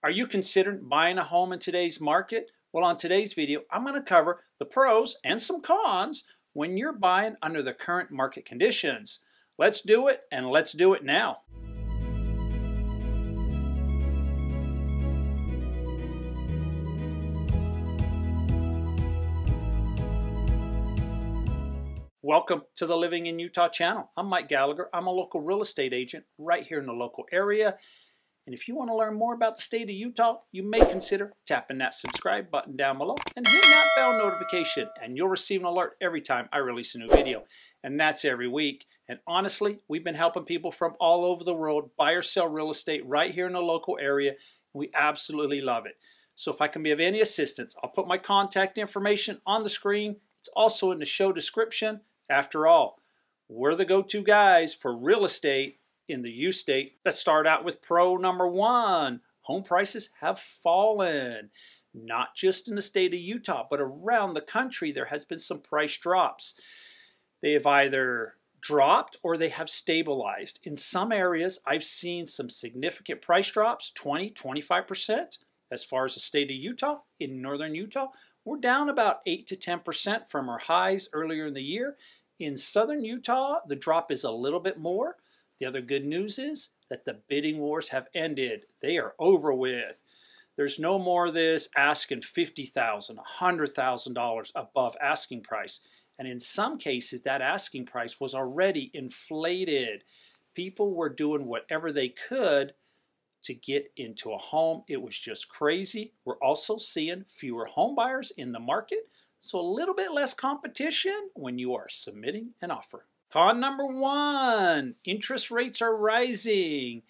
Are you considering buying a home in today's market? Well, on today's video, I'm going to cover the pros and some cons when you're buying under the current market conditions. Let's do it, and let's do it now. Welcome to the Living in Utah channel. I'm Mike Gallagher. I'm a local real estate agent right here in the local area. And if you want to learn more about the state of Utah, you may consider tapping that subscribe button down below and hitting that bell notification, and you'll receive an alert every time I release a new video. And that's every week. And honestly, we've been helping people from all over the world buy or sell real estate right here in the local area. We absolutely love it. So if I can be of any assistance, I'll put my contact information on the screen. It's also in the show description. After all, we're the go-to guys for real estate in the U-State. Let's start out with pro number one. Home prices have fallen. Not just in the state of Utah, but around the country there has been some price drops. They have either dropped or they have stabilized. In some areas I've seen some significant price drops, 20, 25%. As far as the state of Utah, in northern Utah, we're down about 8 to 10% from our highs earlier in the year. In southern Utah, the drop is a little bit more. The other good news is that the bidding wars have ended. They are over with. There's no more of this asking $50,000, $100,000 above asking price. And in some cases, that asking price was already inflated. People were doing whatever they could to get into a home. It was just crazy. We're also seeing fewer home buyers in the market, so a little bit less competition when you are submitting an offer. Con number one, interest rates are rising.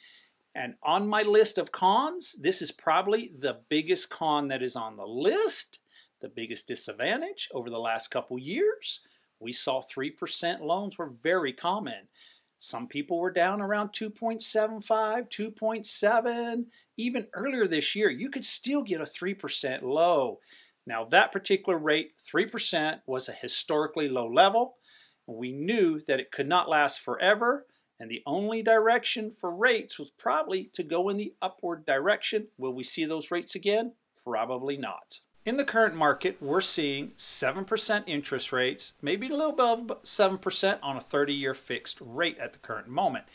And on my list of cons, this is probably the biggest con that is on the list, the biggest disadvantage over the last couple years. We saw 3% loans were very common. Some people were down around 2.75, 2.7. Even earlier this year, you could still get a 3% low. Now that particular rate, 3%, was a historically low level. We knew that it could not last forever, and the only direction for rates was probably to go in the upward direction. Will we see those rates again? Probably not. In the current market, we're seeing 7% interest rates, maybe a little above 7% on a 30-year fixed rate at the current moment.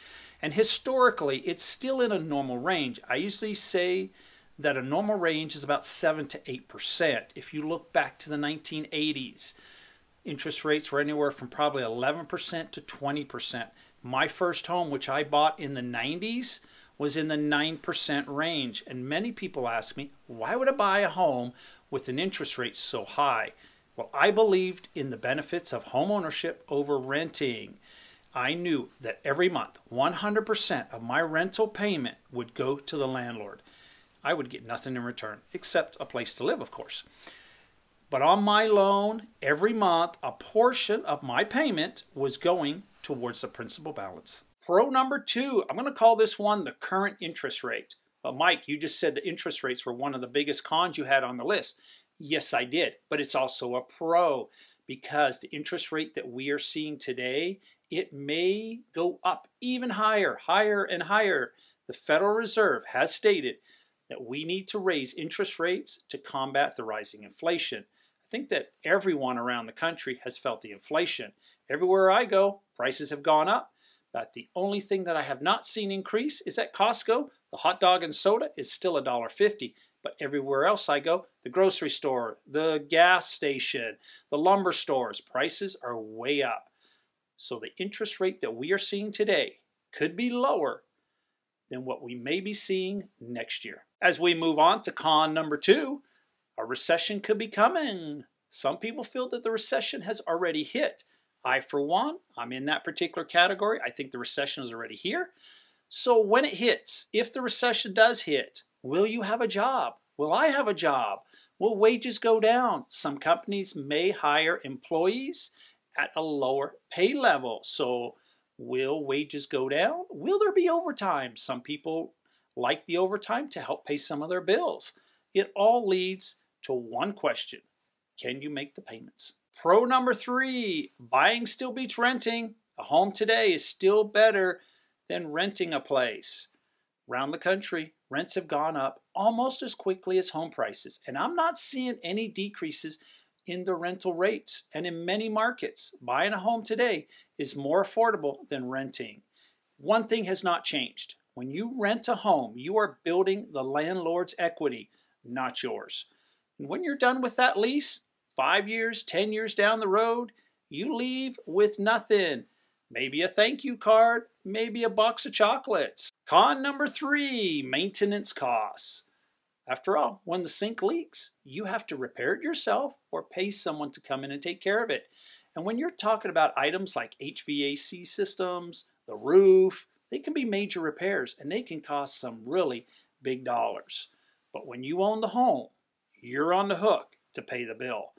And historically, it's still in a normal range. I usually say that a normal range is about 7 to 8%. If you look back to the 1980s, interest rates were anywhere from probably 11% to 20%. My first home, which I bought in the 90s, was in the 9% range. And many people ask me, why would I buy a home with an interest rate so high? Well, I believed in the benefits of home ownership over renting. I knew that every month, 100% of my rental payment would go to the landlord. I would get nothing in return, except a place to live, of course. But on my loan, every month, a portion of my payment was going towards the principal balance. Pro number two, I'm going to call this one the current interest rate. But Mike, you just said the interest rates were one of the biggest cons you had on the list. Yes, I did, but it's also a pro, because the interest rate that we are seeing today, it may go up even higher, higher and higher. The Federal Reserve has stated that we need to raise interest rates to combat the rising inflation. I think that everyone around the country has felt the inflation. Everywhere I go, prices have gone up, but the only thing that I have not seen increase is at Costco. The hot dog and soda is still $1.50, but everywhere else I go, the grocery store, the gas station, the lumber stores, prices are way up. So the interest rate that we are seeing today could be lower than what we may be seeing next year. As we move on to con number two, a recession could be coming. Some people feel that the recession has already hit. I, for one, I'm in that particular category. I think the recession is already here. So when it hits, if the recession does hit, will you have a job? Will I have a job? Will wages go down? Some companies may hire employees at a lower pay level. So will wages go down? Will there be overtime? Some people like the overtime to help pay some of their bills. It all leads to one question. Can you make the payments? Pro number three, buying still beats renting. A home today is still better than renting a place. Around the country, rents have gone up almost as quickly as home prices. And I'm not seeing any decreases in the rental rates. And in many markets, buying a home today is more affordable than renting. One thing has not changed. When you rent a home, you are building the landlord's equity, not yours. And when you're done with that lease, 5 years, 10 years down the road, you leave with nothing. Maybe a thank you card, maybe a box of chocolates. Con number 3, maintenance costs. After all, when the sink leaks, you have to repair it yourself or pay someone to come in and take care of it. And when you're talking about items like HVAC systems, the roof, they can be major repairs and they can cost some really big dollars. But when you own the home, you're on the hook to pay the bill.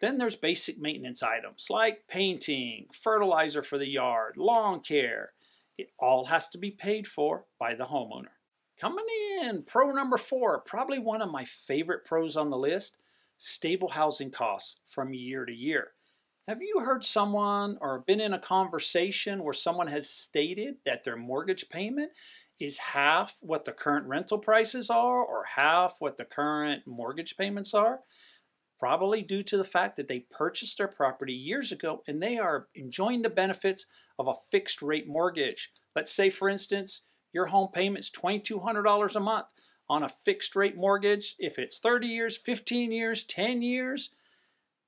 Then there's basic maintenance items like painting, fertilizer for the yard, lawn care. It all has to be paid for by the homeowner. Coming in, pro number 4, probably one of my favorite pros on the list, stable housing costs from year to year. Have you heard someone or been in a conversation where someone has stated that their mortgage payment is half what the current rental prices are or half what the current mortgage payments are? Probably due to the fact that they purchased their property years ago and they are enjoying the benefits of a fixed rate mortgage. Let's say, for instance, your home payment's $2,200 a month. On a fixed rate mortgage, if it's 30 years, 15 years, 10 years,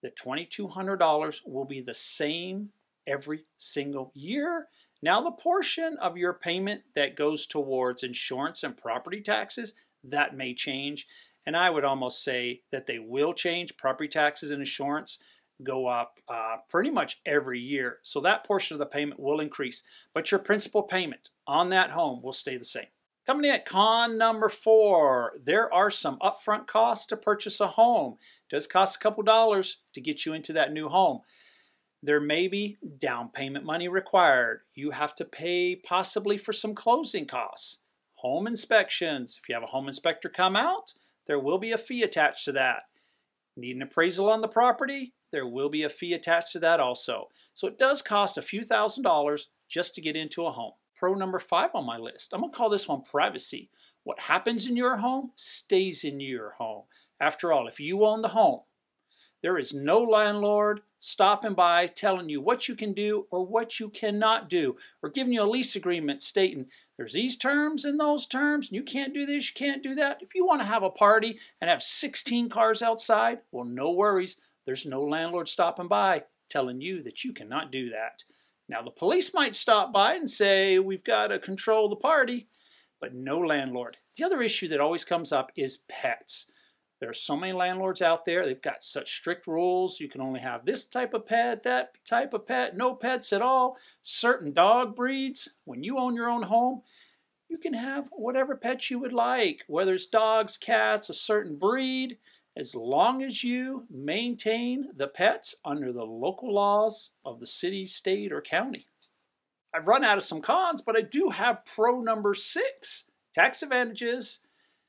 the $2,200 will be the same every single year. Now the portion of your payment that goes towards insurance and property taxes, that may change. And I would almost say that they will change. Property taxes and insurance go up pretty much every year. So that portion of the payment will increase. But your principal payment on that home will stay the same. Coming in at con number 4, there are some upfront costs to purchase a home. It does cost a couple dollars to get you into that new home. There may be down payment money required. You have to pay possibly for some closing costs. Home inspections. If you have a home inspector come out, there will be a fee attached to that. Need an appraisal on the property? There will be a fee attached to that also. So it does cost a few $1,000s just to get into a home. Pro number 5 on my list. I'm going to call this one privacy. What happens in your home stays in your home. After all, if you own the home, there is no landlord stopping by telling you what you can do or what you cannot do, or giving you a lease agreement stating there's these terms and those terms, and you can't do this, you can't do that. If you want to have a party and have 16 cars outside, well, no worries. There's no landlord stopping by telling you that you cannot do that. Now, the police might stop by and say, we've got to control the party, but no landlord. The other issue that always comes up is pets. There are so many landlords out there. They've got such strict rules. You can only have this type of pet, that type of pet, no pets at all, certain dog breeds. When you own your own home, you can have whatever pets you would like, whether it's dogs, cats, a certain breed, as long as you maintain the pets under the local laws of the city, state, or county. I've run out of some cons, but I do have pro number 6, tax advantages.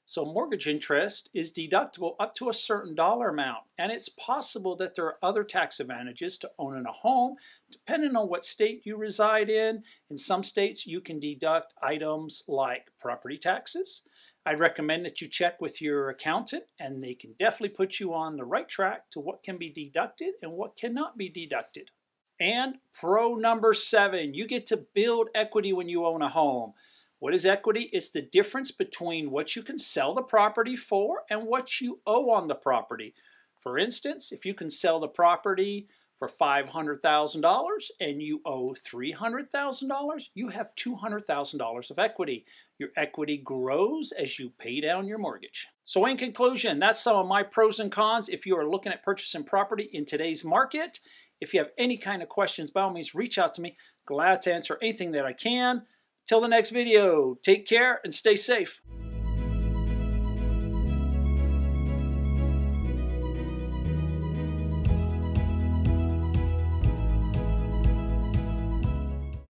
So mortgage interest is deductible up to a certain dollar amount, and it's possible that there are other tax advantages to owning a home depending on what state you reside in. In some states, you can deduct items like property taxes. I'd recommend that you check with your accountant, and they can definitely put you on the right track to what can be deducted and what cannot be deducted. And pro number 7, you get to build equity when you own a home. What is equity? It's the difference between what you can sell the property for and what you owe on the property. For instance, if you can sell the property for $500,000 and you owe $300,000, you have $200,000 of equity. Your equity grows as you pay down your mortgage. So in conclusion, that's some of my pros and cons if you are looking at purchasing property in today's market. If you have any kind of questions, by all means, reach out to me. Glad to answer anything that I can. Till the next video, take care and stay safe.